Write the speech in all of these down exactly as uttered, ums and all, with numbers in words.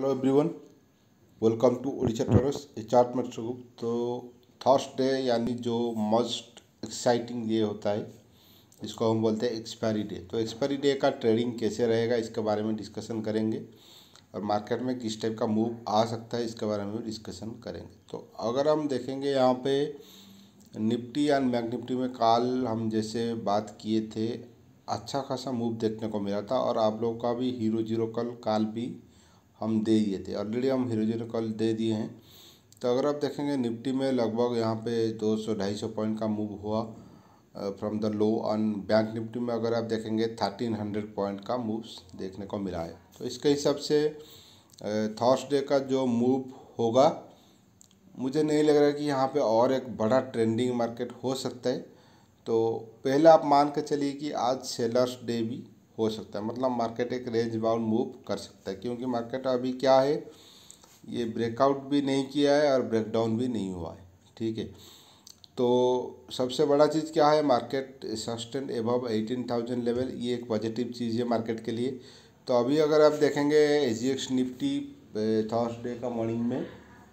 Hello everyone, welcome to Odisha traders chart में true. तो Thursday यानी जो मोस्ट एक्साइटिंग डे होता है इसको हम बोलते हैं एक्सपायरी डे। तो एक्सपायरी डे का ट्रेडिंग कैसे रहेगा इसके बारे में डिस्कशन करेंगे और मार्केट में किस टाइप का मूव आ सकता है इसके बारे में डिस्कशन करेंगे। तो अगर हम देखेंगे यहाँ पे निफ्टी एंड बैंक निफ्टी में कल हम जैसे बात किए थे, अच्छा खासा मूव देखने को मिला था और आप लोगों का भी हीरो जीरो कॉल कॉल भी हम दे दिए थे, ऑलरेडी हम हीरो जीरो कॉल दे दिए हैं। तो अगर आप देखेंगे निफ्टी में लगभग यहाँ पे दो सौ ढाई सौ पॉइंट का मूव हुआ from the low on. Bank Nifty में अगर आप देखेंगे थर्टीन हंड्रेड पॉइंट का मूव्स देखने को मिला है। तो इसके हिसाब से थर्सडे का जो मूव होगा मुझे नहीं लग रहा कि यहाँ पे और एक बड़ा ट्रेंडिंग मार्केट हो सकता है। तो पहले आप मान के चलिए कि आज सेलर्स डे भी हो सकता है, मतलब मार्केट एक रेंज बाउंड मूव कर सकता है, क्योंकि मार्केट अभी क्या है, ये ब्रेकआउट भी नहीं किया है और ब्रेकडाउन भी नहीं हुआ है, ठीक है। तो सबसे बड़ा चीज़ क्या है, मार्केट सस्टेन एबव अठारह हज़ार लेवल, ये एक पॉजिटिव चीज़ है मार्केट के लिए। तो अभी अगर आप देखेंगे एच निफ्टी थर्सडे का मॉर्निंग में,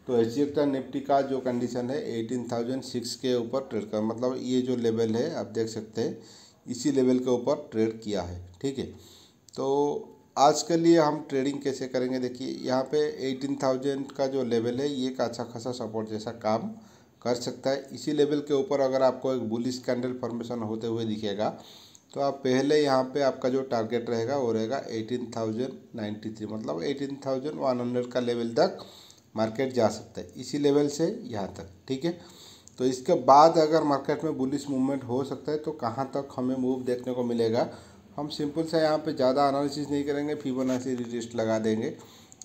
तो एच डी निफ्टी का जो कंडीशन है अठारह हज़ार छह के ऊपर ट्रेड कर, मतलब ये जो लेवल है आप देख सकते हैं इसी लेवल के ऊपर ट्रेड किया है, ठीक है। तो आज के लिए हम ट्रेडिंग कैसे करेंगे, देखिए यहाँ पे अठारह हज़ार का जो लेवल है ये एक अच्छा खासा सपोर्ट जैसा काम कर सकता है। इसी लेवल के ऊपर अगर आपको एक बुलिश कैंडल फॉर्मेशन होते हुए दिखेगा तो आप पहले यहाँ पे आपका जो टारगेट रहेगा वो रहेगा अठारह हज़ार तिरानवे, मतलब अठारह हज़ार एक सौ का लेवल तक मार्केट जा सकता है, इसी लेवल से यहाँ तक, ठीक है। तो इसके बाद अगर मार्केट में बुलिश मूवमेंट हो सकता है तो कहाँ तक हमें मूव देखने को मिलेगा, हम सिंपल सा यहाँ पे ज़्यादा एनालिसिस नहीं करेंगे, फिबोनाची रिटेस्ट लगा देंगे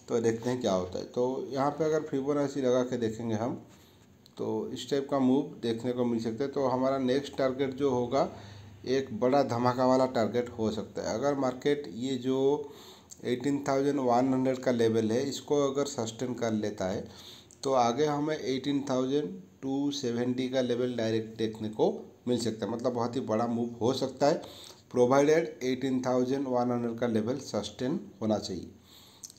तो देखते हैं क्या होता है। तो यहाँ पे अगर फिबोनाची लगा के देखेंगे हम तो इस टाइप का मूव देखने को मिल सकता है। तो हमारा नेक्स्ट टारगेट जो होगा एक बड़ा धमाका वाला टारगेट हो सकता है। अगर मार्केट ये जो अठारह हज़ार एक सौ का लेवल है इसको अगर सस्टेन कर लेता है तो आगे हमें अठारह हज़ार दो सौ सत्तर का लेवल डायरेक्ट देखने को मिल सकता है, मतलब बहुत ही बड़ा मूव हो सकता है, प्रोवाइडेड अठारह हज़ार एक सौ का लेवल सस्टेन होना चाहिए,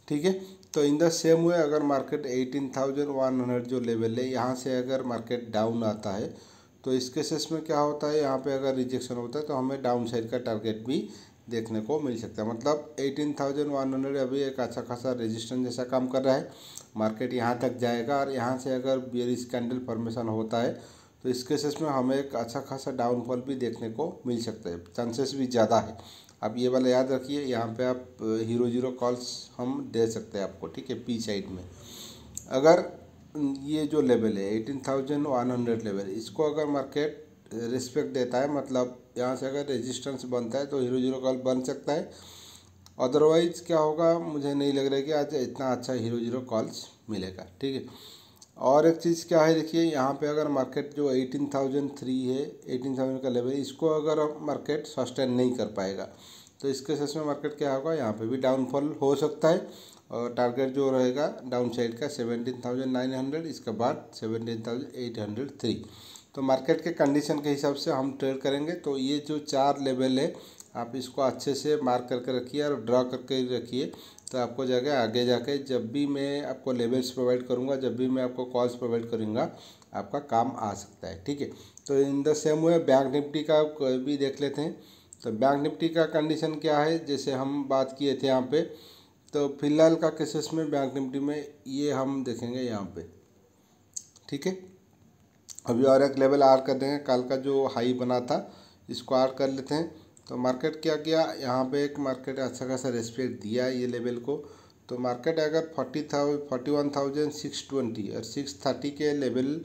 ठीक है। तो इन द सेम वे अगर मार्केट अठारह हज़ार एक सौ जो लेवल है यहाँ से अगर मार्केट डाउन आता है तो इसके सेस में क्या होता है, यहाँ पे अगर रिजेक्शन होता है तो हमें डाउन साइड का टारगेट भी देखने को मिल सकता है, मतलब अठारह हज़ार एक सौ अभी एक अच्छा खासा रेजिस्टेंस जैसा काम कर रहा है, मार्केट यहाँ तक जाएगा और यहाँ से अगर बेयरिश कैंडल फॉर्मेशन होता है तो इस केसेस में हमें एक अच्छा खासा डाउनफॉल भी देखने को मिल सकता है, चांसेस भी ज़्यादा है। आप ये वाला याद रखिए, यहाँ पे आप हीरो जीरो कॉल्स हम दे सकते हैं आपको, ठीक है, पी साइड में। अगर ये जो लेवल है अठारह हज़ार एक सौ लेवल, इसको अगर मार्केट रिस्पेक्ट देता है, मतलब यहाँ से अगर रेजिस्टेंस बनता है तो हीरो जीरो कॉल बन सकता है, अदरवाइज क्या होगा मुझे नहीं लग रहा है कि आज इतना अच्छा हीरो जीरो कॉल्स मिलेगा, ठीक है। और एक चीज़ क्या है, देखिए यहाँ पे अगर मार्केट जो अठारह हज़ार तीन है, अठारह हज़ार का लेवल, इसको अगर मार्केट सस्टेन नहीं कर पाएगा तो इसके सेस में मार्केट क्या होगा, यहाँ पे भी डाउनफॉल हो सकता है और टारगेट जो रहेगा डाउन साइड का सत्रह हज़ार नौ सौ, इसके बाद सत्रह हज़ार आठ सौ तीन। तो मार्केट के कंडीशन के हिसाब से हम ट्रेड करेंगे। तो ये जो चार लेवल है आप इसको अच्छे से मार्क करके रखिए और ड्रा करके रखिए, तो आपको जगह आगे जाके जब भी मैं आपको लेवल्स प्रोवाइड करूँगा, जब भी मैं आपको कॉल्स प्रोवाइड करूँगा, आपका काम आ सकता है, ठीक है। तो in the same way bank Nifty का भी देख लेते हैं। तो बैंक निफ्टी का कंडीशन क्या है, जैसे हम बात किए थे यहाँ पे, तो फिलहाल का केसेस में बैंक निफ्टी में ये हम देखेंगे यहाँ पे, ठीक है। अभी और एक लेवल आर कर देंगे, कल का जो हाई बना था इसको आर कर लेते हैं। तो मार्केट क्या किया, यहाँ पे एक मार्केट अच्छा खासा रेस्पेक्ट दिया ये लेवल को। तो मार्केट अगर forty thou forty one thousand six twenty और सिक्स थर्टी के लेवल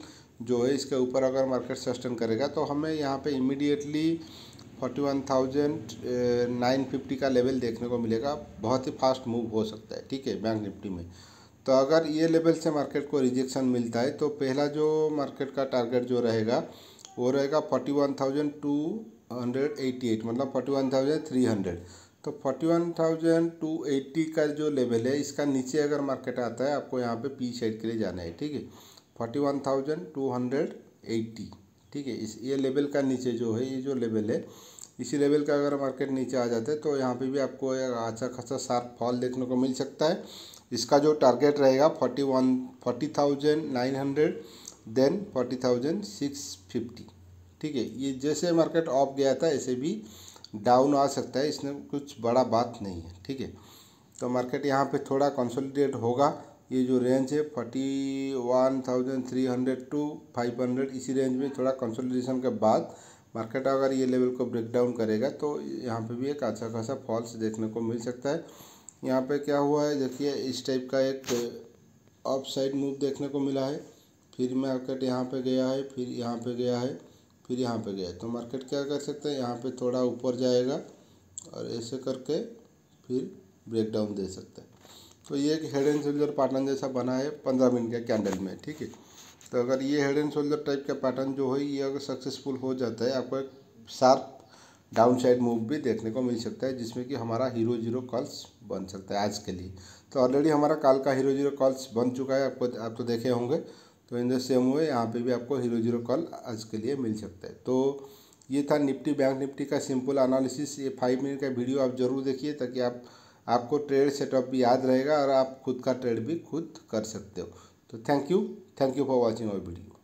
जो है इसके ऊपर अगर मार्केट सस्टेन करेगा तो हमें यहाँ पे immediately forty one thousand nine fifty का लेवल देखने को मिलेगा, बहुत ही फास्ट मूव हो सकता है, ठीक है, बैंक निफ्टी में। तो अगर ये लेवल से मार्केट को रिजेक्शन मिलता है तो पहला जो मार्केट का टारगेट जो रहेगा वो रहेगा forty one thousand two hundred eighty eight, मतलब forty one thousand three hundred. तो forty one thousand two eighty का जो लेवल है इसका नीचे अगर मार्केट आता है आपको यहाँ पे पी साइड के लिए जाना है, ठीक है, forty one thousand two hundred eighty, ठीक है। इस ये लेवल का नीचे जो है, ये जो लेवल है इसी लेवल का अगर मार्केट नीचे आ जाता है तो यहाँ पे भी आपको अच्छा खासा शार्प फॉल देखने को मिल सकता है इसका जो टारगेट रहेगा forty one forty thousand nine hundred then forty thousand six fifty. ठीक है, ये जैसे मार्केट ऑफ गया था ऐसे भी डाउन आ सकता है, इसमें कुछ बड़ा बात नहीं है। ठीक है, तो मार्केट यहाँ पे थोड़ा कंसोलिडेट होगा। ये जो रेंज है forty one thousand three hundred to five hundred इसी रेंज में थोड़ा कंसोलिडेशन के बाद मार्केट अगर ये लेवल को ब्रेक डाउन करेगा तो यहाँ पे भी एक अच्छा खासा फॉल्स देखने को मिल सकता है। यहाँ पे क्या हुआ है देखिए, इस टाइप का एक अप साइड मूव देखने को मिला है, फिर मार्केट यहाँ पे गया है, फिर यहाँ पे गया है, फिर यहाँ पे गया है। तो मार्केट क्या कर सकते हैं, यहाँ पे थोड़ा ऊपर जाएगा और ऐसे करके फिर ब्रेक डाउन दे सकता है। तो ये एक हेड एंड शोल्डर पैटर्न जैसा बना है पंद्रह मिनट के कैंडल में। ठीक है, तो अगर ये हेड एंड शोल्डर टाइप का पैटर्न जो है ये अगर सक्सेसफुल हो जाता है, आपको एक शार्प डाउनसाइड मूव भी देखने को मिल सकता है, जिसमें कि हमारा हीरो जीरो कॉल्स बन सकता है आज के लिए। तो ऑलरेडी हमारा काल का हीरो जीरो कॉल्स बन चुका है, आपको आप तो देखे होंगे। तो इन द सेम वे यहाँ पे भी आपको हीरो जीरो कॉल आज के लिए मिल सकता है। तो ये था निफ्टी बैंक निफ्टी का सिंपल एनालिसिस। ये फाइव मिनट का वीडियो आप जरूर देखिए ताकि आप आपको ट्रेड सेटअप भी याद रहेगा और आप खुद का ट्रेड भी खुद कर सकते हो। तो thank you thank you for watching our video.